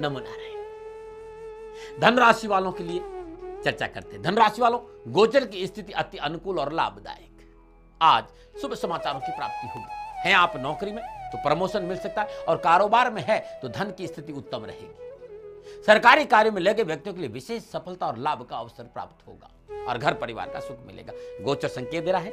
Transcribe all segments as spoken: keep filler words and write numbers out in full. नमो नारायण। धनराशि वालों के लिए चर्चा करते हैं। धनराशि वालों, गोचर की स्थिति अति अनुकूल और लाभदायक। आज शुभ समाचारों की प्राप्ति होगी। हैं आप नौकरी में तो प्रमोशन मिल सकता है और कारोबार में है तो धन की स्थिति उत्तम रहेगी। सरकारी कार्य में लगे व्यक्तियों के लिए विशेष सफलता और लाभ का अवसर प्राप्त होगा और घर परिवार का सुख मिलेगा। गोचर संकेत दे रहा है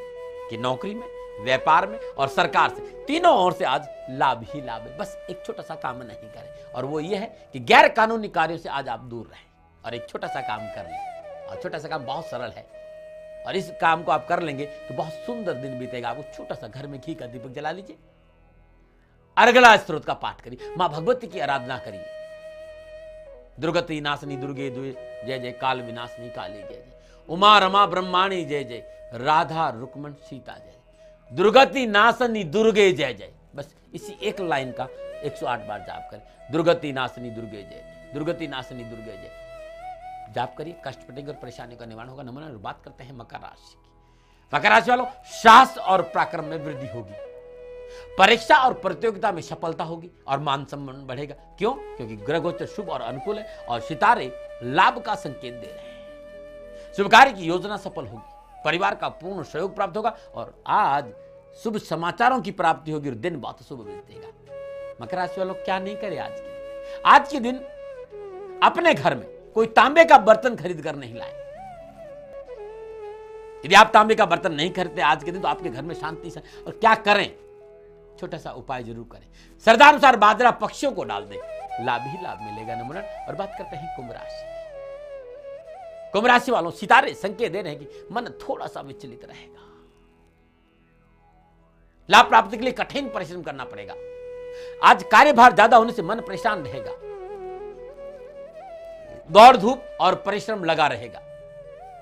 कि नौकरी में, व्यापार में और सरकार से, तीनों ओर से आज लाभ ही लाभ है। बस एक छोटा सा काम नहीं करें और वो ये है कि गैर कानूनी कार्यों से आज आप दूर रहें और एक छोटा सा काम कर लें। और छोटा सा काम बहुत सरल है और इस काम को आप कर लेंगे तो बहुत सुंदर दिन बीतेगा। आपको छोटा सा घर में घी का दीपक जला लीजिए, अर्गला स्त्रोत का पाठ करिए, मां भगवती की आराधना करिए। दुर्गति नाशनी दुर्गे जय जय, काल विनाशनी काली जय जय, उमा रमा ब्रह्माणी जय जय, राधा रुक्मण सीता जय, दुर्गति नाशनी दुर्गे जय जय। बस इसी एक लाइन का एक सौ आठ बार जाप करें। दुर्गति नाशनी दुर्गे जय, दुर्गति नाशनी दुर्गे जय, जाप करिए। कष्ट कटेंगे और परेशानियों का निवारण होगा। नमन। बात करते हैं मकर राशि की। मकर राशि वालों, साहस और पराक्रम में वृद्धि होगी। परीक्षा और प्रतियोगिता में सफलता होगी और मान सम्मान बढ़ेगा। क्यों? क्योंकि ग्रह गोचर शुभ और अनुकूल है और सितारे लाभ का संकेत दे रहे हैं। शुभ कार्य की योजना सफल होगी, परिवार का पूर्ण सहयोग प्राप्त होगा और आज शुभ समाचारों की प्राप्ति होगी और दिन बहुत शुभ बीतेगा। मकर राशि वालों क्या नहीं करें आज के आज के दिन? अपने घर में कोई तांबे का बर्तन खरीद कर नहीं लाए। यदि आप तांबे का बर्तन नहीं खरीदते आज के दिन तो आपके घर में शांति से। और क्या करें? छोटा सा उपाय जरूर करें। श्रद्धानुसार बाजरा पक्षियों को डाल दें, लाभ ही लाभ मिलेगा। नमन। और बात करते हैं कुंभ राशि। कुंभ राशि वालों, सितारे संकेत दे रहे हैं कि मन थोड़ा सा विचलित रहेगा। लाभ प्राप्ति के लिए कठिन परिश्रम करना पड़ेगा। आज कार्यभार ज्यादा होने से मन परेशान रहेगा। दौड़ धूप और परिश्रम लगा रहेगा।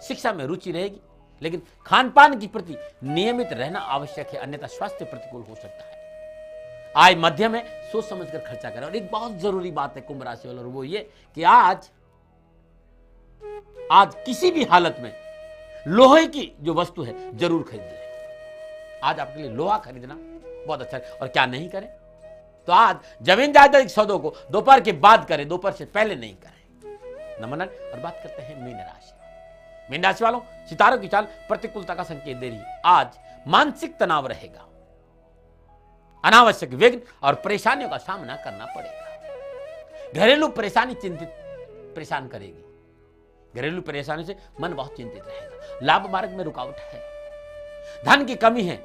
शिक्षा में रुचि रहेगी, लेकिन खानपान के प्रति नियमित रहना आवश्यक है, अन्यथा स्वास्थ्य प्रतिकूल हो सकता है। आय मध्यम है, सोच समझकर खर्चा करें। और एक बहुत जरूरी बात है कुंभ राशि वालों, वो ये कि आज आज किसी भी हालत में लोहे की जो वस्तु है जरूर खरीद लें। आज आपके लिए लोहा खरीदना बहुत अच्छा है। और क्या नहीं करें तो आज जमीन जायदाद के सौदों को दोपहर के बाद करें, दोपहर से पहले नहीं करें। नमन। और बात करते हैं मीन राशि। मीन राशि वालों, सितारों की चाल प्रतिकूलता का संकेत दे रही है। आज मानसिक तनाव रहेगा, अनावश्यक विघ्न और परेशानियों का सामना करना पड़ेगा। घरेलू परेशानी चिंतित परेशान करेगी। घरेलू परेशानी से मन बहुत चिंतित रहेगा। लाभ मार्ग में रुकावट है, धन की कमी है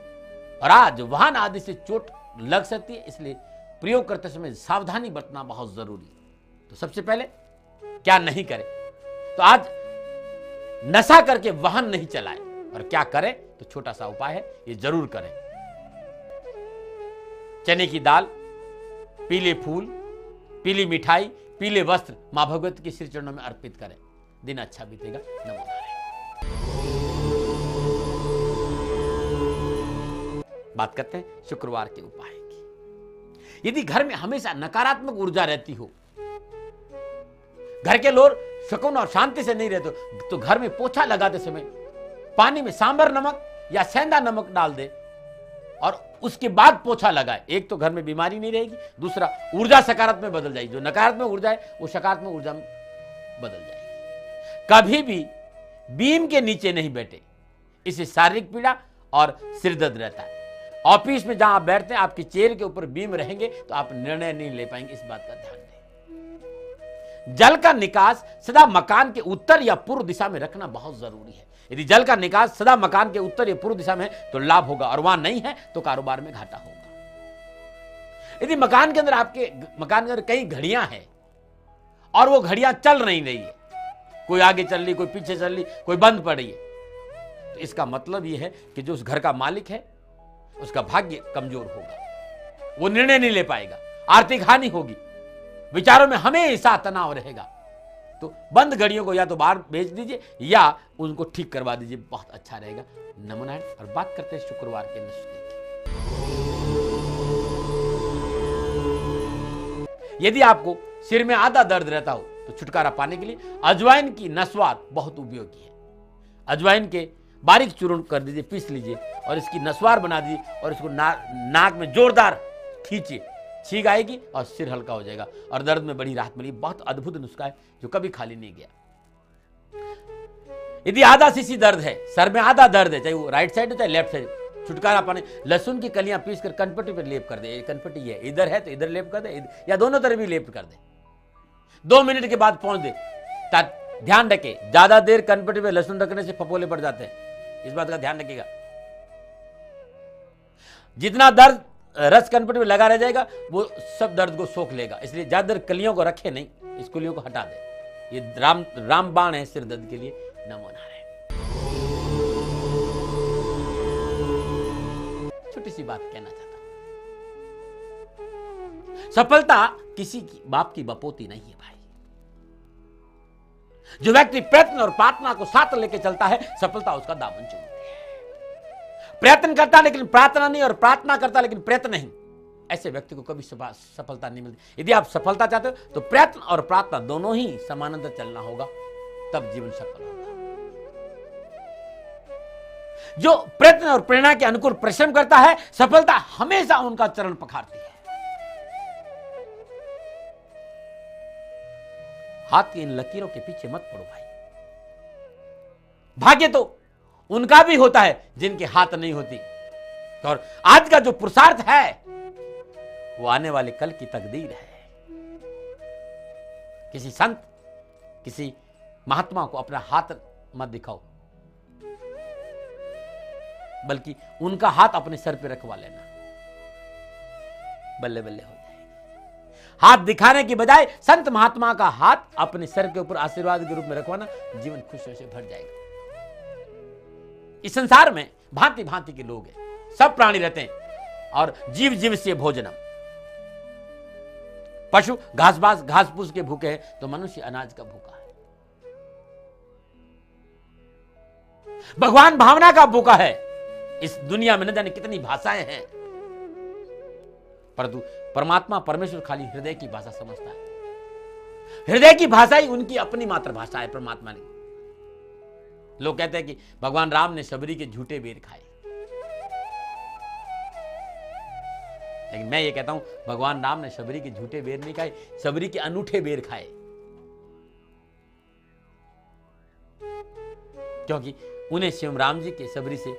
और आज वाहन आदि से चोट लग सकती है, इसलिए प्रयोग करते समय सावधानी बरतना बहुत जरूरी है। तो सबसे पहले क्या नहीं करें तो आज नशा करके वाहन नहीं चलाएं। और क्या करें तो छोटा सा उपाय है, ये जरूर करें। चने की दाल, पीले फूल, पीली मिठाई, पीले वस्त्र मां भगवती के श्री चरणों में अर्पित करें। दिन अच्छा बीतेगा। नमो नारायण। बात करते हैं शुक्रवार के उपाय की। यदि घर में हमेशा नकारात्मक ऊर्जा रहती हो, घर के लोग सुकून और शांति से नहीं रहते, तो घर में पोछा लगाते समय पानी में सांबर नमक या सेंधा नमक डाल दे और उसके बाद पोछा लगाए। एक तो घर में बीमारी नहीं रहेगी, दूसरा ऊर्जा सकारात्मक बदल जाएगी। जो नकारात्मक ऊर्जा है वो सकारात्मक ऊर्जा में बदल जाएगी। कभी भी बीम के नीचे नहीं बैठे, इससे शारीरिक पीड़ा और सिरदर्द रहता है। ऑफिस में जहां आप बैठते हैं आपकी चेयर के ऊपर बीम रहेंगे तो आप निर्णय नहीं ले पाएंगे, इस बात का ध्यान दें। जल का निकास सदा मकान के उत्तर या पूर्व दिशा में रखना बहुत जरूरी है। यदि जल का निकास सदा मकान के उत्तर या पूर्व दिशा में है तो लाभ होगा और वहां नहीं है तो कारोबार में घाटा होगा। यदि मकान के अंदर आपके मकान के अंदर कई घड़ियां हैं और वो घड़ियां चल नहीं रही है, कोई आगे चल रही, कोई पीछे चल रही, कोई बंद पड़ रही है, तो इसका मतलब यह है कि जो उस घर का मालिक है उसका भाग्य कमजोर होगा, वो निर्णय नहीं ले पाएगा, आर्थिक हानि होगी, विचारों में हमेशा तनाव रहेगा। तो बंद घड़ियों को या तो बाहर बेच दीजिए या उनको ठीक करवा दीजिए, बहुत अच्छा रहेगा। नमो नारायण। और बात करते हैं शुक्रवार के नुस्खे की। यदि आपको सिर में आधा दर्द रहता हो तो छुटकारा पाने के लिए अजवाइन की नस्वात बहुत उपयोगी है। अजवाइन के बारीक चूर्ण कर दीजिए, पीस लीजिए और इसकी नस्वार बना दीजिए और इसको ना, नाक में जोरदार खींचिए, छींक आएगी और सिर हल्का हो जाएगा और दर्द में बड़ी राहत मिलेगी। बहुत अद्भुत नुस्खा है जो कभी खाली नहीं गया। यदि आधा सीसी दर्द है, सर में आधा दर्द है, चाहे वो राइट साइड हो चाहे लेफ्ट साइड, छुटकारा पाने लहसुन की कलियां पीस कर कनपट्टी पर लेप कर दे। कनपट्टी है, इधर है तो इधर लेप कर दे या दोनों तरफ भी लेप कर दे। दो मिनट के बाद पहुंच दे। ध्यान रखे, ज्यादा देर कनपट्टी पर लहसुन रखने से फपोले पड़ जाते हैं, इस बात का ध्यान रखिएगा। जितना दर्द रस कनपट्टी में लगा रह जाएगा वो सब दर्द को सोख लेगा, इसलिए ज्यादातर कलियों को रखे नहीं, इस कलियों को हटा दे। ये राम रामबाण है सिर दर्द के लिए। नमो नारायण। छोटी सी बात कहना चाहता, सफलता किसी की बाप की बपोती नहीं है भाई। जो व्यक्ति प्रयत्न और प्रार्थना को साथ लेकर चलता है, सफलता उसका दामन चूमती है। प्रयत्न करता लेकिन प्रार्थना नहीं, और प्रार्थना करता लेकिन प्रयत्न नहीं, ऐसे व्यक्ति को कभी सफलता नहीं मिलती। यदि आप सफलता चाहते हो तो प्रयत्न और प्रार्थना दोनों ही समानांतर चलना होगा, तब जीवन सफल होगा। जो प्रयत्न और प्रेरणा के अनुकूल परिश्रम करता है, सफलता हमेशा उनका चरण पखारती है। हाथ की इन लकीरों के पीछे मत पड़ो भाई। भाग्य तो उनका भी होता है जिनके हाथ नहीं होती, और आज का जो पुरुषार्थ है वो आने वाले कल की तकदीर है। किसी संत किसी महात्मा को अपना हाथ मत दिखाओ, बल्कि उनका हाथ अपने सर पे रखवा लेना, बल्ले बल्ले हो जाएगी। हाथ दिखाने की बजाय संत महात्मा का हाथ अपने सर के ऊपर आशीर्वाद के रूप में रखवाना, जीवन खुशियों से भर जाएगा। इस संसार में भांति भांति के लोग हैं, सब प्राणी रहते हैं, और जीव जीव से भोजनम। पशु घास बास घास फूस के भूखे हैं तो मनुष्य अनाज का भूखा है। भगवान भावना का भूखा है। इस दुनिया में न जाने कितनी भाषाएं हैं, परंतु परमात्मा परमेश्वर खाली हृदय की भाषा समझता है। हृदय की भाषा ही उनकी अपनी मातृभाषा है। परमात्मा ने, लोग कहते हैं कि भगवान राम ने शबरी के झूठे बेर खाए, लेकिन मैं ये कहता हूं भगवान राम ने शबरी के झूठे बेर नहीं खाए, शबरी के अनूठे बेर खाए। क्योंकि उन्हें शिव राम जी के शबरी से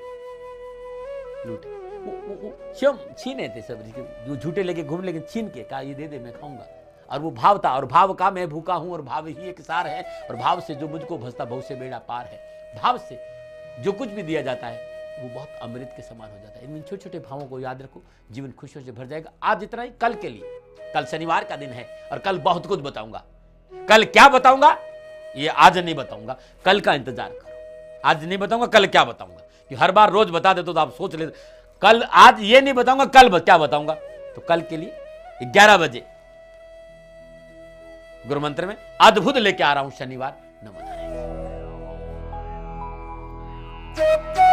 लूटे, वो, वो, वो शिव छीने थे शबरी के, जो झूठे लेके घूम, लेकिन छीन के कहा ये दे दे मैं खाऊंगा। और वो भाव था, और भाव का मैं भूखा हूं, और भाव ही एक सार है, और भाव से जो मुझको भजता भव से बेड़ा पार है। भाव से जो कुछ भी दिया जाता है वो बहुत अमृत के समान हो जाता है। इन छोटे छोटे भावों को याद रखो, जीवन खुशियों से भर जाएगा। आज इतना ही, कल के लिए, कल शनिवार का दिन है और कल बहुत कुछ बताऊंगा। कल क्या बताऊंगा ये आज नहीं बताऊंगा, कल का इंतजार करो। आज नहीं बताऊंगा कल क्या बताऊंगा, कि हर बार रोज बता देते तो आप सोच लेते। कल, आज ये नहीं बताऊंगा कल क्या बताऊंगा, तो कल के लिए ग्यारह बजे गुरु मंत्र में अद्भुत लेके आ रहा हूं शनिवार। नमो नारायण।